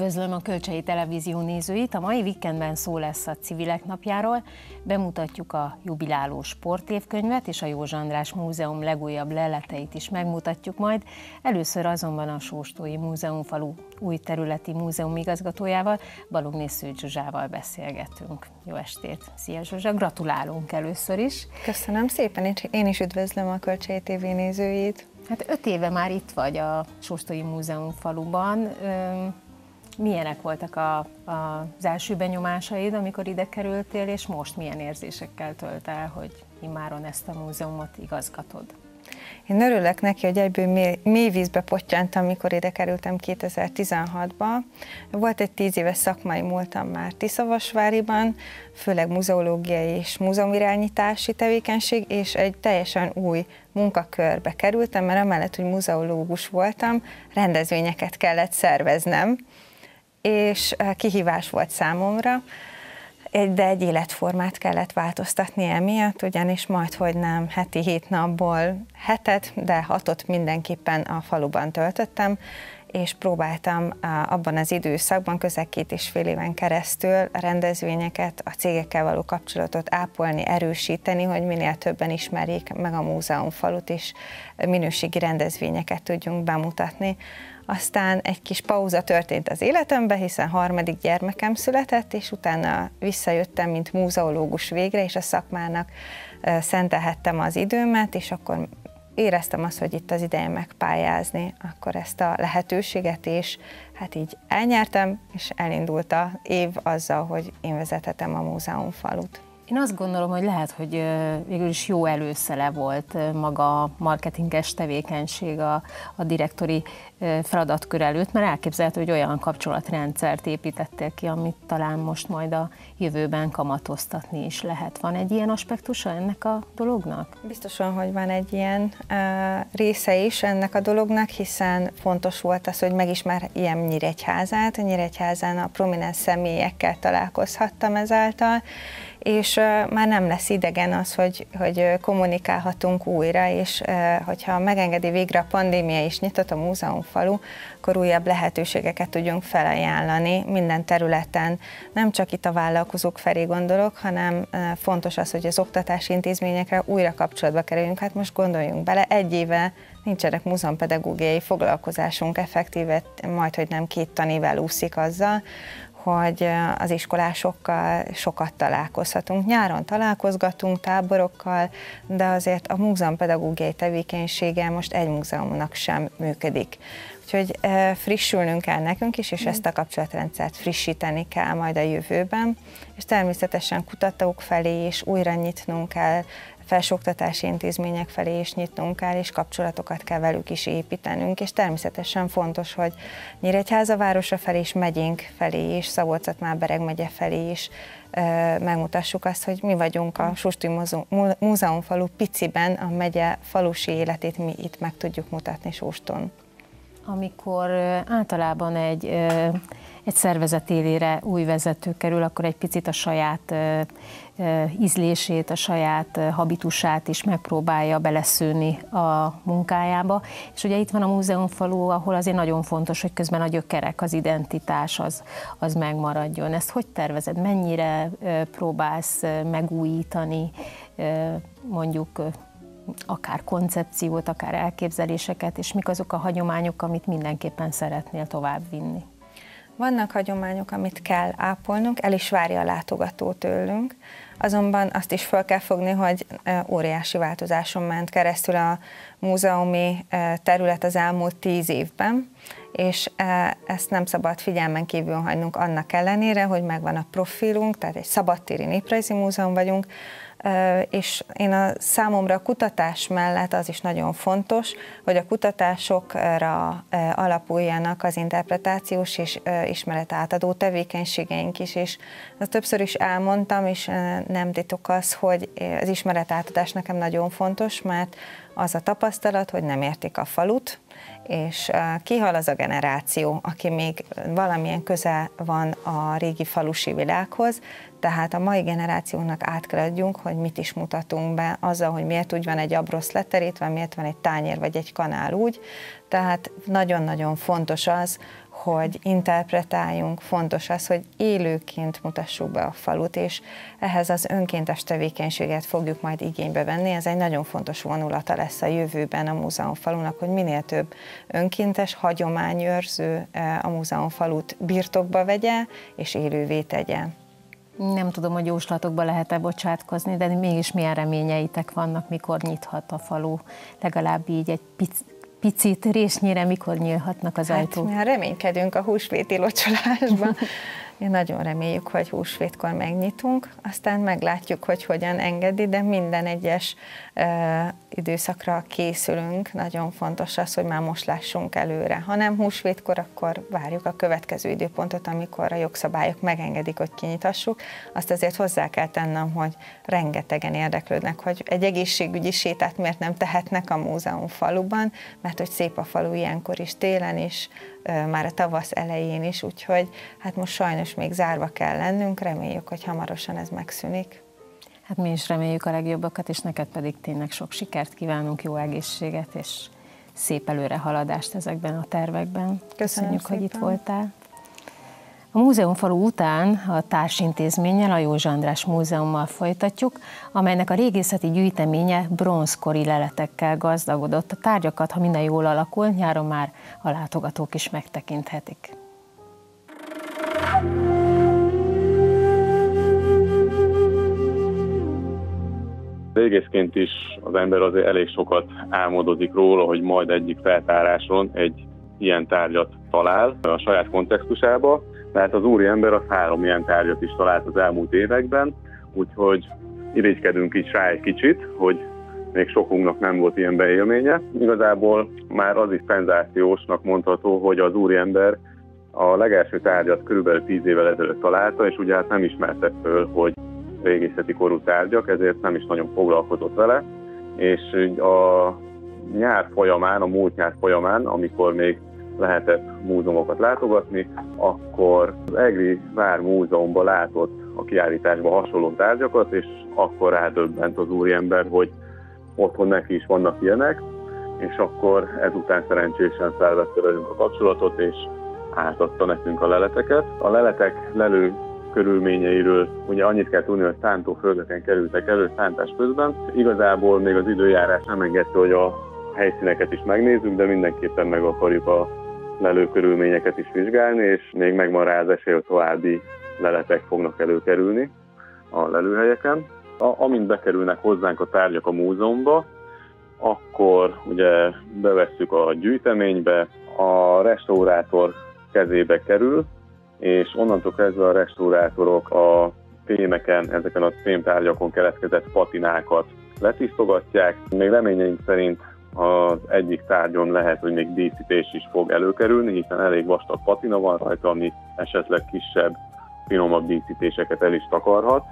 Üdvözlöm a Kölcsey Televízió nézőit! A mai vikendben szó lesz a Civilek napjáról, bemutatjuk a jubiláló sportévkönyvet és a Jósa András Múzeum legújabb leleteit is megmutatjuk majd. Először azonban a Sóstói Múzeumfalu új területi múzeum igazgatójával, Baloghné Szűcs Zsuzsával beszélgetünk. Jó estét! Szia Zsuzsa! Gratulálunk először is! Köszönöm szépen, én is üdvözlöm a Kölcsey TV nézőit! Hát 5 éve már itt vagy a Sóstói Múzeumfaluban. Milyenek voltak az első benyomásaid, amikor ide kerültél, és most milyen érzésekkel tölt el, hogy immáron ezt a múzeumot igazgatod? Én örülök neki, hogy egyből mély vízbe pottyantam, amikor ide kerültem 2016-ba. Volt egy 10 éves szakmai múltam már Tiszavasváriban, főleg muzeológiai és múzeumirányítási tevékenység, és egy teljesen új munkakörbe kerültem, mert amellett, hogy muzeológus voltam, rendezvényeket kellett szerveznem, és kihívás volt számomra, de egy életformát kellett változtatni emiatt, ugyanis majdhogy nem heti 7 napból 7-et, de 6-ot mindenképpen a faluban töltöttem, és próbáltam abban az időszakban, közel 2,5 éven keresztül a rendezvényeket, a cégekkel való kapcsolatot ápolni, erősíteni, hogy minél többen ismerjék meg a múzeumfalut, és minőségi rendezvényeket tudjunk bemutatni. Aztán egy kis pauza történt az életemben, hiszen 3. gyermekem született, és utána visszajöttem, mint múzeológus végre, és a szakmának szentelhettem az időmet, és akkor éreztem azt, hogy itt az ideje megpályázni, akkor ezt a lehetőséget, és hát így elnyertem, és elindult az év azzal, hogy én vezethetem a múzeumfalut. Én azt gondolom, hogy lehet, hogy végül is jó előszele volt maga a marketinges tevékenység a direktori feladatkör előtt, mert elképzelhető, hogy olyan kapcsolatrendszert építettél ki, amit talán most majd a jövőben kamatoztatni is lehet. Van egy ilyen aspektusa ennek a dolognak? Biztosan, hogy van egy ilyen része is ennek a dolognak, hiszen fontos volt az, hogy megismerjem Nyíregyházát. Nyíregyházán a prominens személyekkel találkozhattam ezáltal, és már nem lesz idegen az, hogy kommunikálhatunk újra, és hogyha megengedi végre a pandémia is nyitott a múzeumfalu, akkor újabb lehetőségeket tudjunk felajánlani minden területen. Nem csak itt a vállalkozók felé gondolok, hanem fontos az, hogy az oktatási intézményekre újra kapcsolatba kerüljünk. Hát most gondoljunk bele, 1 éve nincsenek múzeumpedagógiai foglalkozásunk effektíve, majdhogy nem 2 tanével úszik azzal, hogy az iskolásokkal sokat találkozhatunk. Nyáron találkozgatunk táborokkal, de azért a múzeumpedagógiai tevékenysége most egy múzeumnak sem működik. Úgyhogy frissülnünk kell nekünk is, és ezt a kapcsolatrendszert frissíteni kell majd a jövőben, és természetesen kutatók felé is újra nyitnunk kell, felsőoktatási intézmények felé is nyitnunk kell, és kapcsolatokat kell velük is építenünk, és természetesen fontos, hogy Nyíregyháza városa felé és megyénk felé és Szabolcs-Szatmár-Bereg megye felé is megmutassuk azt, hogy mi vagyunk a Sóstói Múzeumfalu piciben, a megye falusi életét mi itt meg tudjuk mutatni Sóston. Amikor általában egy szervezet élére új vezető kerül, akkor egy picit a saját ízlését, a saját habitusát is megpróbálja beleszőni a munkájába. És ugye itt van a múzeumfalu, ahol azért nagyon fontos, hogy közben a gyökerek, az identitás az megmaradjon. Ezt hogy tervezed? Mennyire próbálsz megújítani mondjuk akár koncepciót, akár elképzeléseket, és mik azok a hagyományok, amit mindenképpen szeretnél továbbvinni? Vannak hagyományok, amit kell ápolnunk, el is várja a látogató tőlünk, azonban azt is fel kell fogni, hogy óriási változáson ment keresztül a múzeumi terület az elmúlt 10 évben, és ezt nem szabad figyelmen kívül hagynunk annak ellenére, hogy megvan a profilunk, tehát egy szabadtéri néprajzi múzeum vagyunk, és én számomra a kutatás mellett az is nagyon fontos, hogy a kutatásokra alapuljanak az interpretációs és ismeretátadó tevékenységeink is, és azt többször is elmondtam, és nem titok az, hogy az ismeretátadás nekem nagyon fontos, mert az a tapasztalat, hogy nem értik a falut, és kihal az a generáció, aki még valamilyen köze van a régi falusi világhoz, Tehát a mai generációnak át kell adjunk, hogy mit is mutatunk be azzal, hogy miért úgy van egy abrosz leterítve, miért van egy tányér vagy egy kanál úgy. Tehát nagyon-nagyon fontos az, hogy interpretáljunk, fontos az, hogy élőként mutassuk be a falut, és ehhez az önkéntes tevékenységet fogjuk majd igénybe venni. Ez egy nagyon fontos vonulata lesz a jövőben a múzeumfalunak, hogy minél több önkéntes, hagyományőrző a múzeumfalut birtokba vegye és élővé tegye. Nem tudom, hogy jóslatokba lehet-e bocsátkozni, de mégis milyen reményeitek vannak, mikor nyithat a falu, legalább így egy picit résnyire, mikor nyílhatnak az ajtók? Hát, mi reménykedünk a húsvéti locsolásban. Nagyon reméljük, hogy húsvétkor megnyitunk, aztán meglátjuk, hogy hogyan engedi, de minden egyes időszakra készülünk. Nagyon fontos az, hogy már most lássunk előre. Ha nem húsvétkor, akkor várjuk a következő időpontot, amikor a jogszabályok megengedik, hogy kinyitassuk. Azt azért hozzá kell tennem, hogy rengetegen érdeklődnek, hogy egy egészségügyi sétát miért nem tehetnek a múzeum faluban, mert hogy szép a falu ilyenkor is, télen is, már a tavasz elején is, úgyhogy hát most sajnos még zárva kell lennünk, reméljük, hogy hamarosan ez megszűnik. Hát mi is reméljük a legjobbakat, és neked pedig tényleg sok sikert kívánunk, jó egészséget, és szép előrehaladást ezekben a tervekben. Köszönjük, hogy itt voltál. A múzeumfalu után a társintézménnyel, a Jósa András Múzeummal folytatjuk, amelynek a régészeti gyűjteménye bronzkori leletekkel gazdagodott. A tárgyakat, ha minden jól alakul, nyáron már a látogatók is megtekinthetik. Régészként is az ember azért elég sokat álmodozik róla, hogy majd egyik feltáráson egy ilyen tárgyat talál a saját kontextusába. Tehát az úriember az 3 ilyen tárgyat is talált az elmúlt években, úgyhogy irigykedünk is rá egy kicsit, hogy még sokunknak nem volt ilyen beélménye. Igazából már az is szenzációsnak mondható, hogy az úriember a legelső tárgyat körülbelül 10 évvel ezelőtt találta, és ugye hát nem ismerte föl, hogy régészeti korú tárgyak, ezért nem is nagyon foglalkozott vele. És a nyár folyamán, a múlt nyár folyamán, amikor még lehetett múzeumokat látogatni, akkor az Egri Vár Múzeumban látott a kiállításban hasonló tárgyakat, és akkor rádöbbent az úriember, hogy otthon neki is vannak ilyenek, és akkor ezután szerencsésen felvette velünk a kapcsolatot, és átadta nekünk a leleteket. A leletek lelő körülményeiről ugye annyit kell tudni, hogy szántóföldeken kerültek elő szántás közben. Igazából még az időjárás nem engedte, hogy a helyszíneket is megnézzük, de mindenképpen meg akarjuk a lelőkörülményeket is vizsgálni, és még megvan rá az esély, hogy további leletek fognak előkerülni a lelőhelyeken. Amint bekerülnek hozzánk a tárgyak a múzeumba, akkor ugye bevesszük a gyűjteménybe, a restaurátor kezébe kerül, és onnantól kezdve a restaurátorok a fémeken, ezeken a fémtárgyakon keletkezett patinákat letisztogatják. Még reményeink szerint az egyik tárgyon lehet, hogy még díszítés is fog előkerülni, hiszen elég vastag patina van rajta, ami esetleg kisebb, finomabb díszítéseket el is takarhat.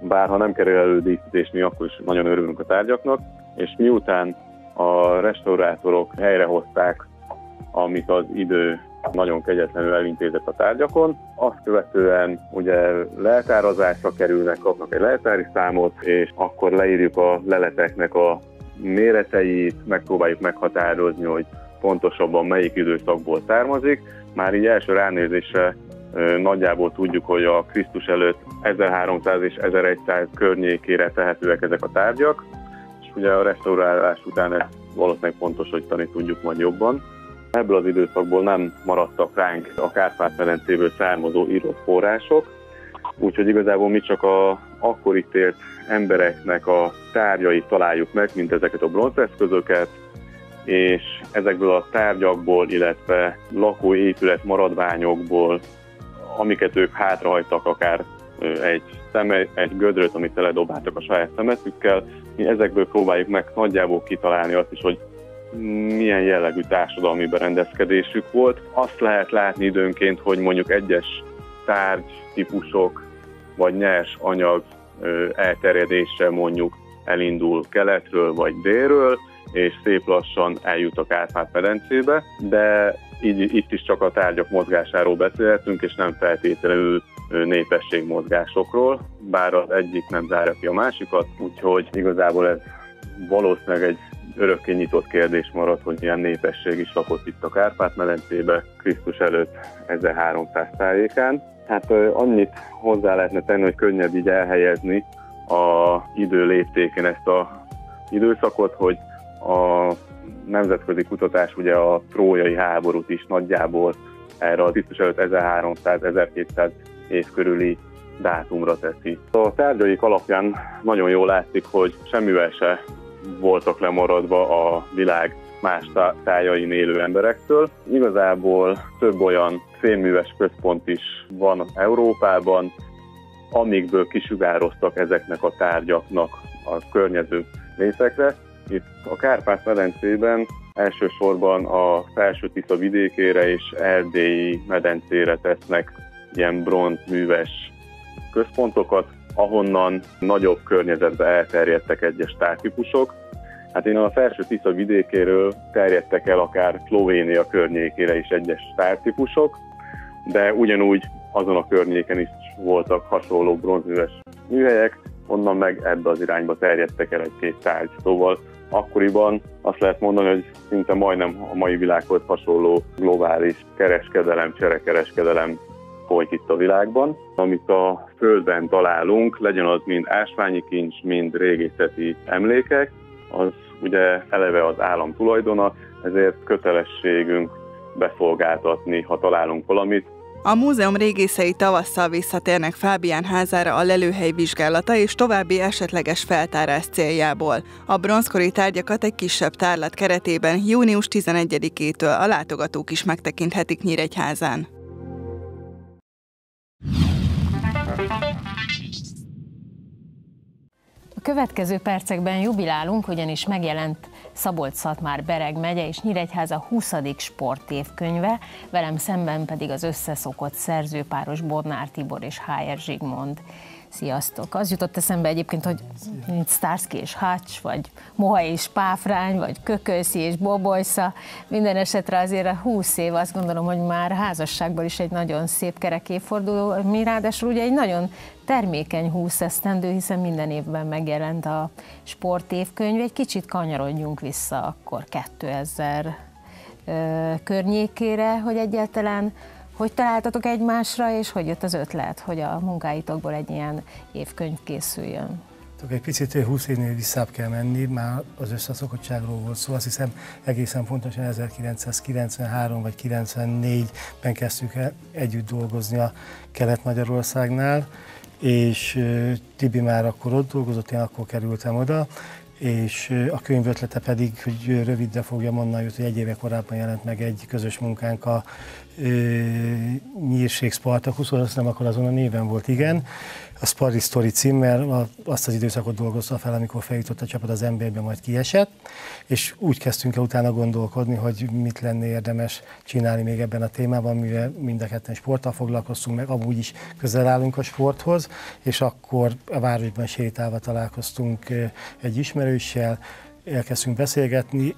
Bár ha nem kerül elő díszítés, mi akkor is nagyon örülünk a tárgyaknak, és miután a restaurátorok helyrehozták, amit az idő nagyon kegyetlenül elintézett a tárgyakon, azt követően ugye leltározásra kerülnek, kapnak egy leltári számot, és akkor leírjuk a leleteknek a méreteit, megpróbáljuk meghatározni, hogy pontosabban melyik időszakból származik. Már így első ránézésre nagyjából tudjuk, hogy a Krisztus előtt 1300 és 1100 környékére tehetőek ezek a tárgyak, és ugye a restaurálás után ezt valószínűleg pontosítani tudjuk majd jobban. Ebből az időszakból nem maradtak ránk a Kárpát-medencéből származó írott források, úgyhogy igazából mi csak az akkori tért embereknek a tárgyait találjuk meg, mint ezeket a bronzeszközöket, és ezekből a tárgyakból, illetve lakóépület maradványokból, amiket ők hátrahagytak, akár egy gödröt, amit teledobáltak a saját szemetükkel, mi ezekből próbáljuk meg nagyjából kitalálni azt is, hogy milyen jellegű társadalmi berendezkedésük volt. Azt lehet látni időnként, hogy mondjuk egyes tárgytípusok vagy nyers anyag elterjedése mondjuk elindul keletről vagy délről, és szép lassan eljut a Kárpát-medencébe, de így itt is csak a tárgyak mozgásáról beszélhetünk, és nem feltétlenül népességmozgásokról, bár az egyik nem zárja ki a másikat, úgyhogy igazából ez valószínűleg egy örökké nyitott kérdés maradt, hogy milyen népesség is lakott itt a Kárpát-medencébe Krisztus előtt 1300 tájékán. Hát annyit hozzá lehetne tenni, hogy könnyebb így elhelyezni az idő léptékén ezt az időszakot, hogy a nemzetközi kutatás ugye a trójai háborút is nagyjából erre a Krisztus előtt 1300-1700 év körüli dátumra teszi. A tárgyaik alapján nagyon jól látszik, hogy semmivel se voltak lemaradva a világ más tájain élő emberektől. Igazából több olyan félműves központ is van Európában, amikből kisugároztak ezeknek a tárgyaknak a környező részekre. Itt a Kárpát-medencében elsősorban a Felső Tisza vidékére és erdélyi medencére tesznek ilyen bronzműves központokat, ahonnan nagyobb környezetbe elterjedtek egyes tártípusok. Hát én a Felső Tisza vidékéről terjedtek el akár Szlovénia környékére is egyes tártípusok, de ugyanúgy azon a környéken is voltak hasonló bronzműves műhelyek, onnan meg ebbe az irányba terjedtek el egy-két tárgy. Szóval akkoriban azt lehet mondani, hogy szinte majdnem a mai világhoz hasonló globális kereskedelem, cserekereskedelem folyik itt a világban. Amit a földben találunk, legyen az mind ásványi kincs, mind régészeti emlékek, az ugye eleve az állam tulajdona, ezért kötelességünk beszolgáltatni, ha találunk valamit. A múzeum régészei tavasszal visszatérnek Fábián házára a lelőhely vizsgálata és további esetleges feltárás céljából. A bronzkori tárgyakat egy kisebb tárlat keretében június 11-től a látogatók is megtekinthetik Nyíregyházán. A következő percekben jubilálunk, ugyanis megjelent Szabolcs-Szatmár-Bereg megye és Nyíregyháza 20. sportévkönyve, velem szemben pedig az összeszokott szerzőpáros Bodnár Tibor és Hájer Zsigmond. Sziasztok! Az jutott eszembe egyébként, hogy Starsky és Hatch, vagy Mohai és Páfrány, vagy Kökölszi és Bobolysza. Minden esetre azért a 20 év, azt gondolom, hogy már házasságból is egy nagyon szép kerek évforduló. Mi ráadásul ugye egy nagyon termékeny 20 esztendő, hiszen minden évben megjelent a sportévkönyv. Egy kicsit kanyarodjunk vissza akkor 2000 környékére, hogy egyáltalán hogy találtatok egymásra, és hogy jött az ötlet, hogy a munkáitokból egy ilyen évkönyv készüljön? Egy picit 20 évnél vissza kell menni, már az összeszokottságról volt szó, azt hiszem egészen pontosan 1993 vagy 94-ben kezdtük el együtt dolgozni a Kelet-Magyarországnál, és Tibi már akkor ott dolgozott, én akkor kerültem oda, és a könyv ötlete pedig, hogy rövidre fogjam, onnan jött, hogy egy éve korábban jelent meg egy közös munkánk a Nyírség Spartakusz, azt nem akkor azon a néven volt, igen. A Sparry Story címmel azt az időszakot dolgozta fel, amikor feljutott a csapat az emberbe, majd kiesett, és úgy kezdtünk el utána gondolkodni, hogy mit lenne érdemes csinálni még ebben a témában, mivel mind a ketten sporttal foglalkoztunk, meg amúgy is közel állunk a sporthoz, és akkor a városban sétálva találkoztunk egy ismerőssel, elkezdtünk beszélgetni.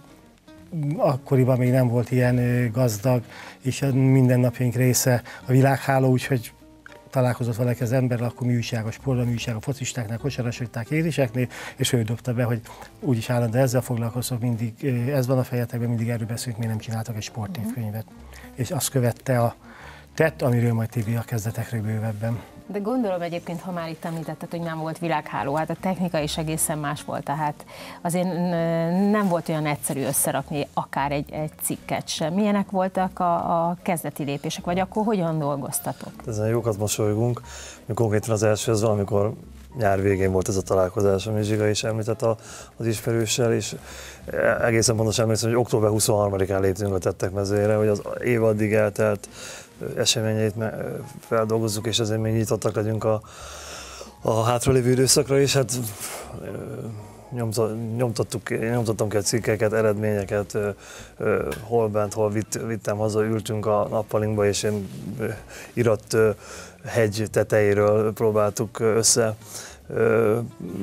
Akkoriban még nem volt ilyen gazdag, és mindennapjaink része a világháló, úgyhogy találkozott valaki az emberrel, akkor mi újság a sportban, mi újság a focistáknál, kosarasokták, éliseknél, és ő dobta be, hogy úgyis állandóan ezzel foglalkozok, mindig ez van a fejetekben, mindig erről beszélünk, mi nem csináltak egy sportévkönyvet. És azt követte a tett, amiről majd TV a kezdetekről bővebben. De gondolom egyébként, ha már itt említetted, hogy nem volt világháló, hát a technika is egészen más volt, tehát azért nem volt olyan egyszerű összerakni akár egy cikket sem. Milyenek voltak a kezdeti lépések, vagy akkor hogyan dolgoztatok? Ezen jókat mosolygunk, mi konkrétan az első az valamikor nyár végén volt ez a találkozás, ami Zsiga is említett az ismerőssel, és egészen pontosan emlékszem, hogy október 23-án léptünk a tettek mezőjére, hogy az év addig eltelt eseményeit feldolgozzuk, és ezért még nyitottak legyünk a hátralévő időszakra is. Hát nyomtattam ki a cikkeket, eredményeket, hol bent, hol vittem haza, ültünk a nappalinkba, és én irat hegy tetejéről próbáltuk össze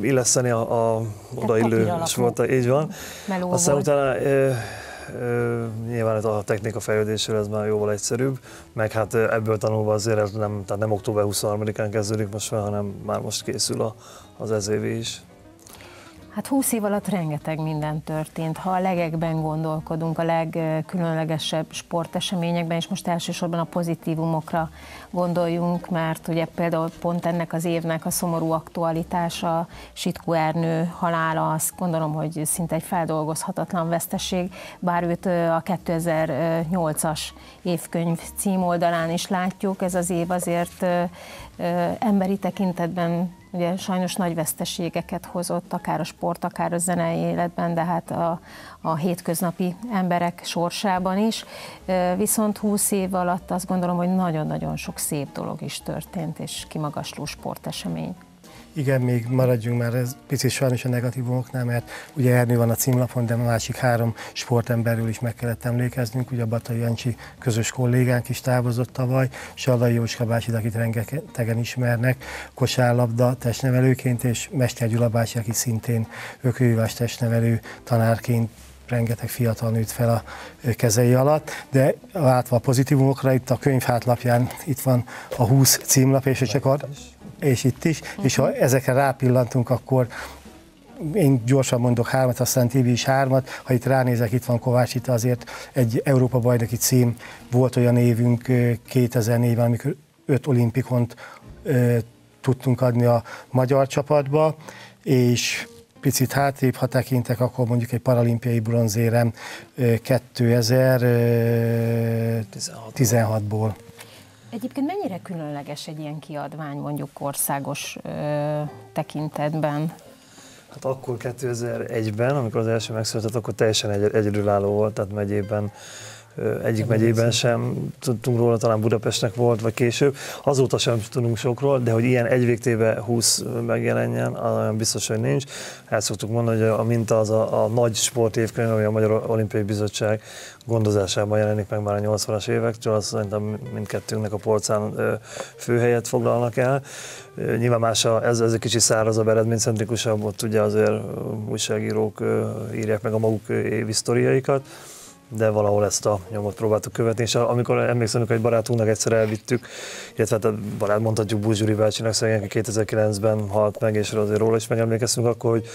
illeszteni odaillő sportot, így van. Aztán utána Nyilván ez a technika fejlődésével ez már jóval egyszerűbb, meg hát ebből tanulva azért nem, tehát nem október 23-án kezdődik most fel, hanem már most készül az ez évi is. Hát 20 év alatt rengeteg minden történt. Ha a legekben gondolkodunk, a legkülönlegesebb sporteseményekben, és most elsősorban a pozitívumokra gondoljunk, mert ugye például pont ennek az évnek a szomorú aktualitása, Sitku Ernő halála, azt gondolom, hogy szinte egy feldolgozhatatlan veszteség, bár őt a 2008-as évkönyv címoldalán is látjuk, ez az év azért emberi tekintetben ugye sajnos nagy veszteségeket hozott, akár a sport, akár a zenei életben, de hát a hétköznapi emberek sorsában is. Viszont 20 év alatt azt gondolom, hogy nagyon-nagyon sok szép dolog is történt, és kimagasló sportesemény. Igen, még maradjunk már ez picit sajnos a negatívumoknál, mert ugye Ernő van a címlapon, de a másik három sportemberről is meg kellett emlékeznünk. Ugye a Batai Jancsi közös kollégánk is távozott tavaly, Salai Józska bácsit, akit rengetegen ismernek, kosárlabda testnevelőként, és Mester Gyula bácsi, aki szintén ökölvívás testnevelő tanárként rengeteg fiatal nőtt fel a kezei alatt, de látva a pozitívumokra, itt a könyv hátlapján itt van a 20 címlap, és csak a és itt is, és ha ezekre rápillantunk, akkor én gyorsan mondok hármat, aztán Tibi is hármat, ha itt ránézek, itt van Kovács, itt azért egy Európa-bajnoki cím, volt olyan évünk 2004-ben, amikor 5 olimpikont tudtunk adni a magyar csapatba, és picit hátrébb, ha tekintek, akkor mondjuk egy paralimpiai bronzérem 2016-ból. Egyébként mennyire különleges egy ilyen kiadvány, mondjuk országos tekintetben? Hát akkor 2001-ben, amikor az első megszületett, akkor teljesen egyedülálló volt, tehát megyében, egyik megyében sem tudtunk róla, talán Budapestnek volt, vagy később. Azóta sem tudunk sokról, de hogy ilyen egyvégtében 20 megjelenjen, olyan biztos, hogy nincs. El szoktuk mondani, hogy a minta az a nagy sportévkönyv, ami a Magyar Olimpiai Bizottság gondozásában jelenik meg már a 80-as évektől, azt szerintem mindkettőnknek a polcán főhelyet foglalnak el. Nyilván más ez egy kicsit szárazabb, eredménycentrikusabb, ott ugye azért újságírók írják meg a maguk évi sztoriaikat, de valahol ezt a nyomot próbáltuk követni, és amikor emlékszem, hogy egy barátunknak egyszer elvittük, illetve hát a barát mondhatjuk Buzsuri bácsinak, szegénynek 2009-ben halt meg, és azért róla is megemlékeztünk akkor, hogy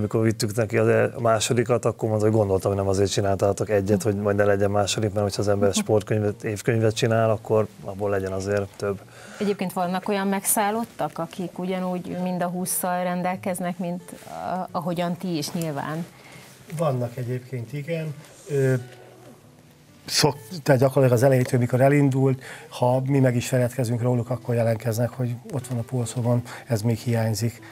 mikor vittük neki a másodikat, akkor mondta, hogy gondoltam, hogy nem azért csináltátok egyet, hogy majd ne legyen második, mert hogyha az ember sportkönyvet, évkönyvet csinál, akkor abból legyen azért több. Egyébként vannak olyan megszállottak, akik ugyanúgy mind a 20-szal rendelkeznek, mint ahogyan ti is nyilván? Vannak egyébként, igen. Tehát gyakorlatilag az elejétől, mikor elindult, ha mi meg is feledkezünk róluk, akkor jelentkeznek, hogy ott van a polcon, ez még hiányzik.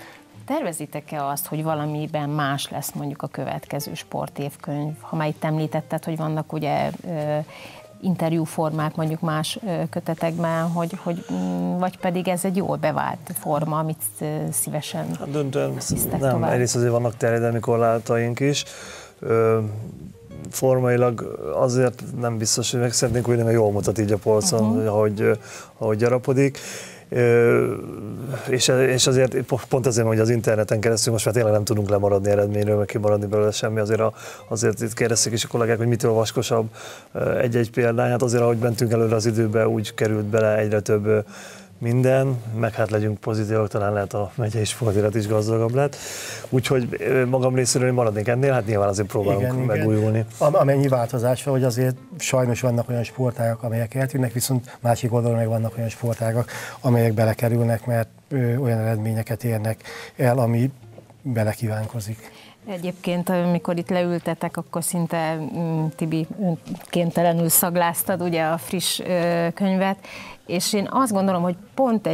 Tervezitek-e azt, hogy valamiben más lesz mondjuk a következő sportévkönyv? Ha már itt említetted, hogy vannak ugye interjúformák mondjuk más kötetekben, vagy pedig ez egy jól bevált forma, amit szívesen visztek tovább? Nem, egyrészt azért vannak terjedelmi korlátaink is. Formailag azért nem biztos, hogy meg szeretnénk újra, mert jól mutat így a polcon, ahogy gyarapodik. És azért pont azért, hogy az interneten keresztül most már tényleg nem tudunk lemaradni eredményről, meg kimaradni belőle semmi, azért itt kérdezték is a kollégák, hogy mitől vaskosabb egy-egy példány, hát azért, ahogy mentünk előre az időbe, úgy került bele egyre több minden, meg hát legyünk pozitívak, talán lehet a megyei sportélet is gazdagabb lett. Úgyhogy magam részéről maradnék ennél, hát nyilván azért próbálunk megújulni. Igen. Amennyi változás van, hogy azért sajnos vannak olyan sportágak, amelyek eltűnnek, viszont másik oldalon meg vannak olyan sportágak, amelyek belekerülnek, mert olyan eredményeket érnek el, ami belekívánkozik. Egyébként, amikor itt leültetek, akkor szinte Tibi kénytelenül szagláztad ugye a friss könyvet, és én azt gondolom, hogy pont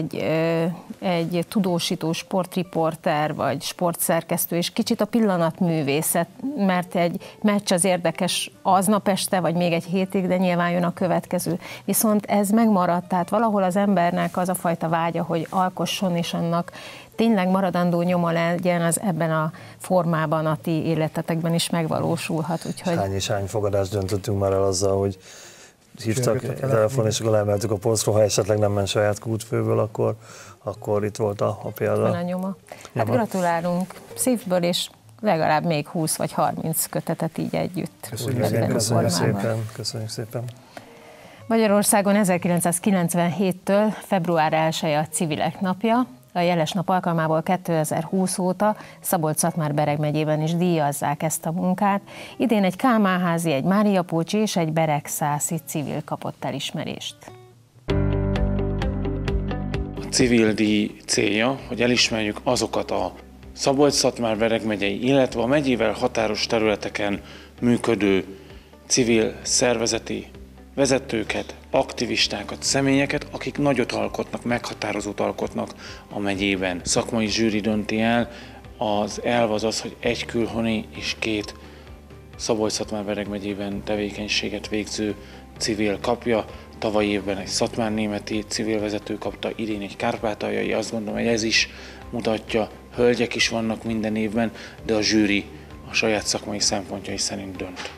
egy tudósító sportriporter vagy sportszerkesztő, és kicsit a pillanatművészet, mert egy meccs az érdekes aznap este, vagy még egy hétig, de nyilván jön a következő. Viszont ez megmaradt, tehát valahol az embernek az a fajta vágya, hogy alkosson, és annak tényleg maradandó nyoma legyen, az ebben a formában a ti életetekben is megvalósulhat. Úgyhogy... Hány és hány fogadást döntöttünk már el azzal, hogy hívtak a telefon, és akkor leemeltük a polcról, ha esetleg nem ment saját kútfőből, akkor itt volt a példa. Van a nyoma. Hát gratulálunk szívből, és legalább még 20 vagy 30 kötetet így együtt. Köszönjük szépen. Magyarországon 1997-től február 1-e a Civilek napja. A jeles nap alkalmából 2020 óta Szabolcs-Szatmár-Bereg megyében is díjazzák ezt a munkát. Idén egy kálmánházi, egy máriapócsi és egy beregszászi civil kapott elismerést. A civil díj célja, hogy elismerjük azokat a Szabolcs-Szatmár-Bereg megyei, illetve a megyével határos területeken működő civil szervezeti vezetőket, aktivistákat, személyeket, akik nagyot alkotnak, meghatározót alkotnak a megyében. Szakmai zsűri dönti el, az elv az az, hogy egy külhoni és két Szabolcs-Szatmár-Bereg megyében tevékenységet végző civil kapja. Tavaly évben egy szatmárnémeti civil vezető kapta, idén egy kárpátaljai, azt gondolom, hogy ez is mutatja, hölgyek is vannak minden évben, de a zsűri a saját szakmai szempontjai szerint dönt.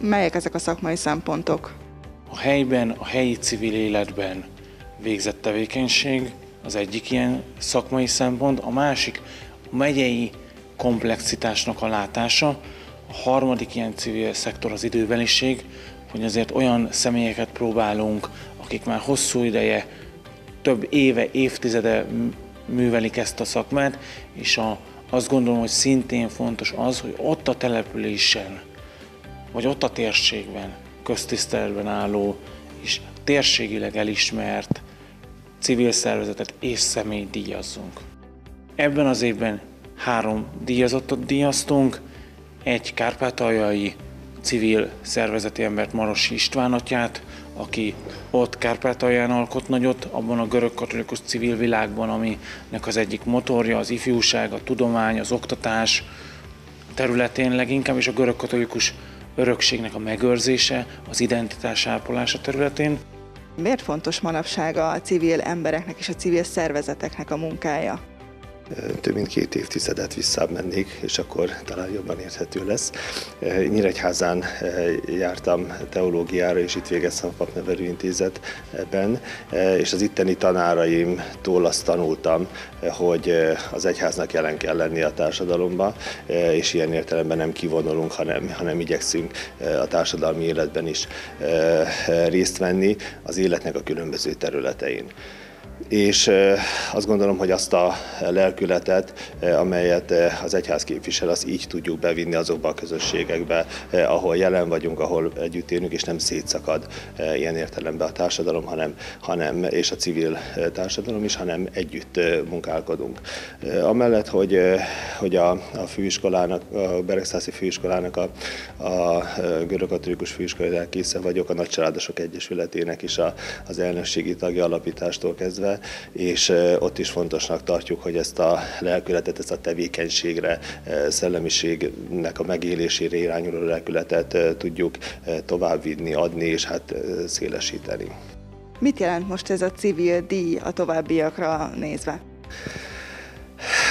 Melyek ezek a szakmai szempontok? A helyben, a helyi civil életben végzett tevékenység az egyik ilyen szakmai szempont, a másik a megyei komplexitásnak a látása, a harmadik ilyen civil szektor az időbeliség, hogy azért olyan személyeket próbálunk, akik már hosszú ideje, több éve, évtizede művelik ezt a szakmát, és azt gondolom, hogy szintén fontos az, hogy ott a településen, vagy ott a térségben, köztiszteletben álló és térségileg elismert civil szervezetet és személyt díjazzunk. Ebben az évben 3 díjazottat díjaztunk, egy kárpátaljai civil szervezeti embert, Marosi István atyát, aki ott Kárpátalján alkot nagyot, abban a görög-atrújkus civil világban, aminek az egyik motorja az ifjúság, a tudomány, az oktatás területén leginkább, és a görög-atrújkus örökségnek a megőrzése, az identitás ápolása területén. Miért fontos manapság a civil embereknek és a civil szervezeteknek a munkája? Több mint 2 évtizedet visszamennék, és akkor talán jobban érthető lesz. Nyíregyházán jártam teológiára, és itt végeztem a papnevelő intézetben, és az itteni tanáraimtól azt tanultam, hogy az egyháznak jelen kell lenni a társadalomban, és ilyen értelemben nem kivonulunk, hanem igyekszünk a társadalmi életben is részt venni az életnek a különböző területein. És azt gondolom, hogy azt a lelkületet, amelyet az egyház képvisel, azt így tudjuk bevinni azokba a közösségekbe, ahol jelen vagyunk, ahol együtt élünk, és nem szétszakad ilyen értelemben a társadalom, és a civil társadalom is, hanem együtt munkálkodunk. Amellett, hogy a főiskolának, a Beregszászi Főiskolának, a Görög-Atrújkus Főiskolának része vagyok, a Nagycsaládosok Egyesületének is az elnökségi tagja alapítástól kezdve, és ott is fontosnak tartjuk, hogy ezt a lelkületet, ezt a tevékenységre, szellemiségnek a megélésére irányuló lelkületet tudjuk továbbvinni, adni és hát szélesíteni. Mit jelent most ez a civil díj a továbbiakra nézve?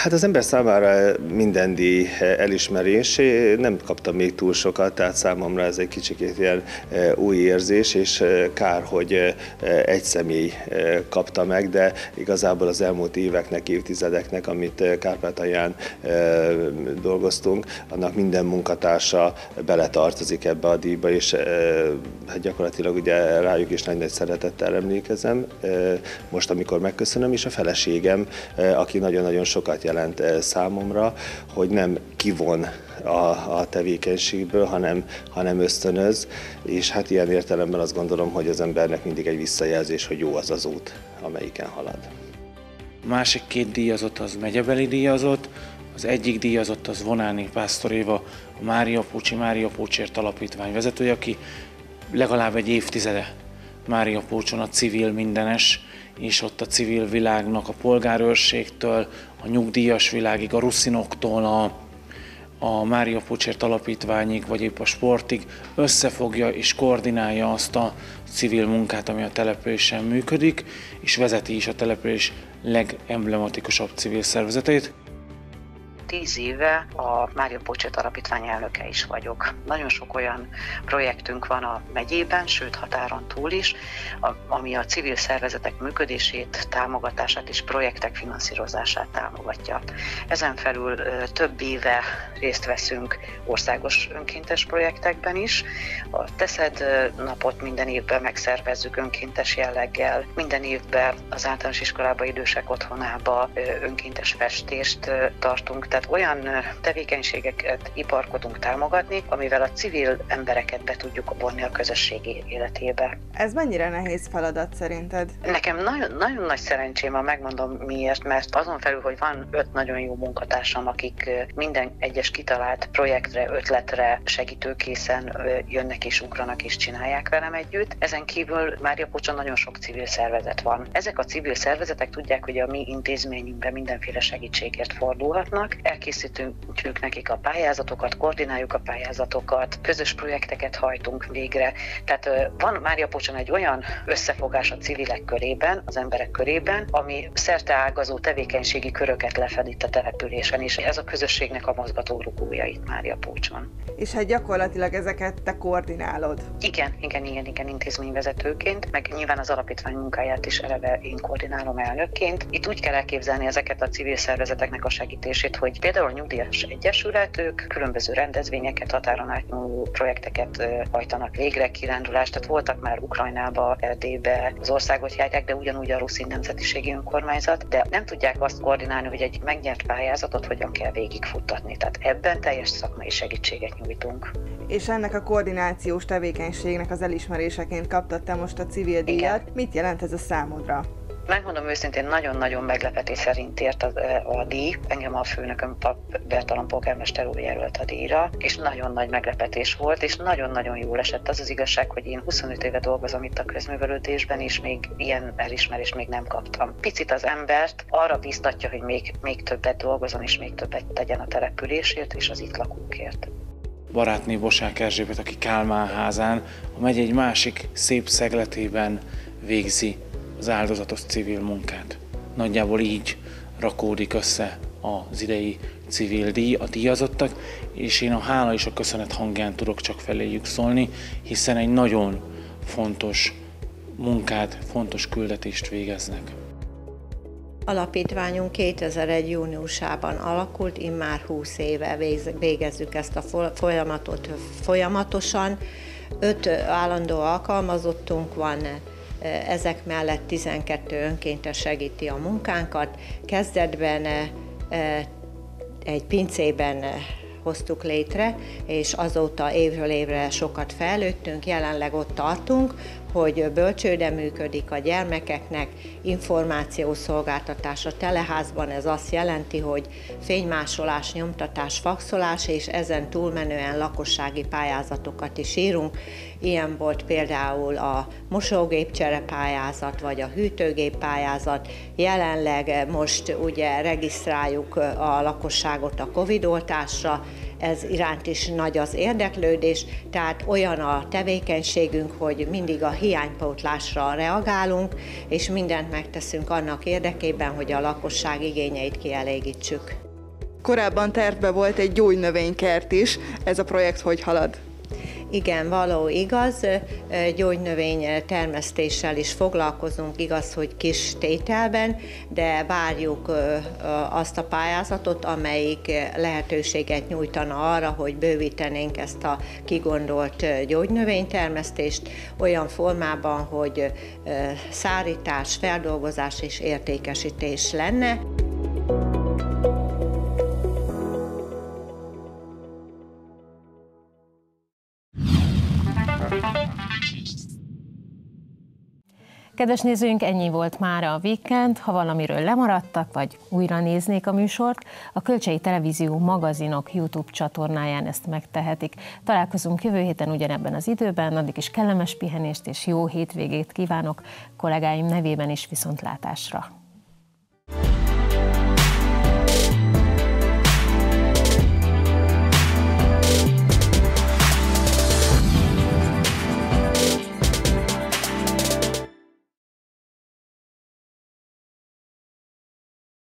Hát az ember számára minden díj elismerés, nem kaptam még túl sokat, tehát számomra ez egy kicsikét ilyen új érzés, és kár, hogy egy személy kapta meg, de igazából az elmúlt éveknek, évtizedeknek, amit Kárpátalján dolgoztunk, annak minden munkatársa beletartozik ebbe a díjba, és gyakorlatilag ugye rájuk is nagy-nagy szeretettel emlékezem, most amikor megköszönöm, és a feleségem, aki nagyon-nagyon sokat jelent számomra, hogy nem kivon a tevékenységből, hanem ösztönöz, és hát ilyen értelemben azt gondolom, hogy az embernek mindig egy visszajelzés, hogy jó az az út, amelyiken halad. A másik 2 díjazott az megyebeli díjazott, az egyik díjazott az Vonáné Pásztor Éva, a Máriapócsért Alapítvány vezetője, aki legalább egy évtizede Máriapócson a civil mindenes, és ott a civil világnak, a polgárőrségtől, a nyugdíjas világig, a ruszinoktól, a Máriapócsért Alapítványig, vagy épp a sportig összefogja és koordinálja azt a civil munkát, ami a településen működik, és vezeti is a település legemblematikusabb civil szervezetét. 10 éve a Máriapócs Alapítvány elnöke is vagyok. Nagyon sok olyan projektünk van a megyében, sőt határon túl is, ami a civil szervezetek működését, támogatását és projektek finanszírozását támogatja. Ezen felül több éve részt veszünk országos önkéntes projektekben is. A Teszed napot minden évben megszervezzük önkéntes jelleggel, minden évben az általános iskolába, idősek otthonába önkéntes festést tartunk, tehát olyan tevékenységeket iparkodunk támogatni, amivel a civil embereket be tudjuk vonni a közösségi életébe. Ez mennyire nehéz feladat szerinted? Nekem nagyon nagy szerencsém, ha megmondom miért, mert azon felül, hogy van 5 nagyon jó munkatársam, akik minden egyes kitalált projektre, ötletre segítőkészen jönnek és ugranak és csinálják velem együtt. Ezen kívül Máriapócson nagyon sok civil szervezet van. Ezek a civil szervezetek tudják, hogy a mi intézményünkben mindenféle segítségért fordulhatnak. Elkészítünk nekik a pályázatokat, koordináljuk a pályázatokat, közös projekteket hajtunk végre. Tehát van Máriapócson egy olyan összefogás a civilek körében, az emberek körében, ami szerteágazó tevékenységi köröket lefed itt a településen, és ez a közösségnek a mozgatórugója itt Máriapócson. És hát gyakorlatilag ezeket te koordinálod? Igen, intézményvezetőként, meg nyilván az alapítvány munkáját is eleve én koordinálom elnökként. Itt úgy kell elképzelni ezeket a civil szervezeteknek a segítését, hogy például a nyugdíjas egyesület, ők különböző rendezvényeket, határon átnyúló projekteket hajtanak végre, kirándulást, tehát voltak már Ukrajnába, Erdélybe, az országot járják, de ugyanúgy a ruszin nemzetiségi önkormányzat, de nem tudják azt koordinálni, hogy egy megnyert pályázatot hogyan kell végigfuttatni. Tehát ebben teljes szakmai segítséget nyújtunk. És ennek a koordinációs tevékenységnek az elismeréseként kaptad te most a civil díjat. Igen. Mit jelent ez a számodra? Megmondom őszintén, nagyon-nagyon meglepetés szerint ért a díj. Engem a főnököm, Pap Bertalan polgármester úr jelölt a díjra, és nagyon nagy meglepetés volt, és nagyon-nagyon jól esett. Az az igazság, hogy én 25 éve dolgozom itt a közművelődésben, és még ilyen elismerést még nem kaptam. Picit az embert arra biztatja, hogy még többet dolgozom, és még többet tegyen a településért és az itt lakókért. Barátné Bosák Erzsébet, aki Kálmánházán, a megy egy másik szép szegletében végzi az áldozatos civil munkát. Nagyjából így rakódik össze az idei civil díj, a díjazottak, és én a hála és a köszönet hangján tudok csak feléjük szólni, hiszen egy nagyon fontos munkát, fontos küldetést végeznek. Alapítványunk 2001. júniusában alakult, immár 20 éve végezzük ezt a folyamatot folyamatosan. 5 állandó alkalmazottunk van, ezek mellett 12 önkéntes segíti a munkánkat. Kezdetben egy pincében hoztuk létre, és azóta évről évre sokat fejlődtünk, jelenleg ott tartunk, hogy bölcsőde működik a gyermekeknek, információszolgáltatás a teleházban, ez azt jelenti, hogy fénymásolás, nyomtatás, faxolás, és ezen túlmenően lakossági pályázatokat is írunk. Ilyen volt például a mosógép cserepályázat, vagy a hűtőgép pályázat. Jelenleg most ugye regisztráljuk a lakosságot a COVID-oltásra, ez iránt is nagy az érdeklődés, tehát olyan a tevékenységünk, hogy mindig a hiánypótlásra reagálunk, és mindent megteszünk annak érdekében, hogy a lakosság igényeit kielégítsük. Korábban tervben volt egy gyógynövénykert is, ez a projekt hogy halad? Igen, való igaz, gyógynövény termesztéssel is foglalkozunk, igaz, hogy kis tételben, de várjuk azt a pályázatot, amelyik lehetőséget nyújtana arra, hogy bővítenénk ezt a kigondolt gyógynövénytermesztést olyan formában, hogy szárítás, feldolgozás és értékesítés lenne. Kedves nézőink, ennyi volt már a Weekend. Ha valamiről lemaradtak, vagy újra néznék a műsort, a Kölcsey Televízió magazinok YouTube csatornáján ezt megtehetik. Találkozunk jövő héten ugyanebben az időben, addig is kellemes pihenést és jó hétvégét kívánok kollégáim nevében is, viszontlátásra!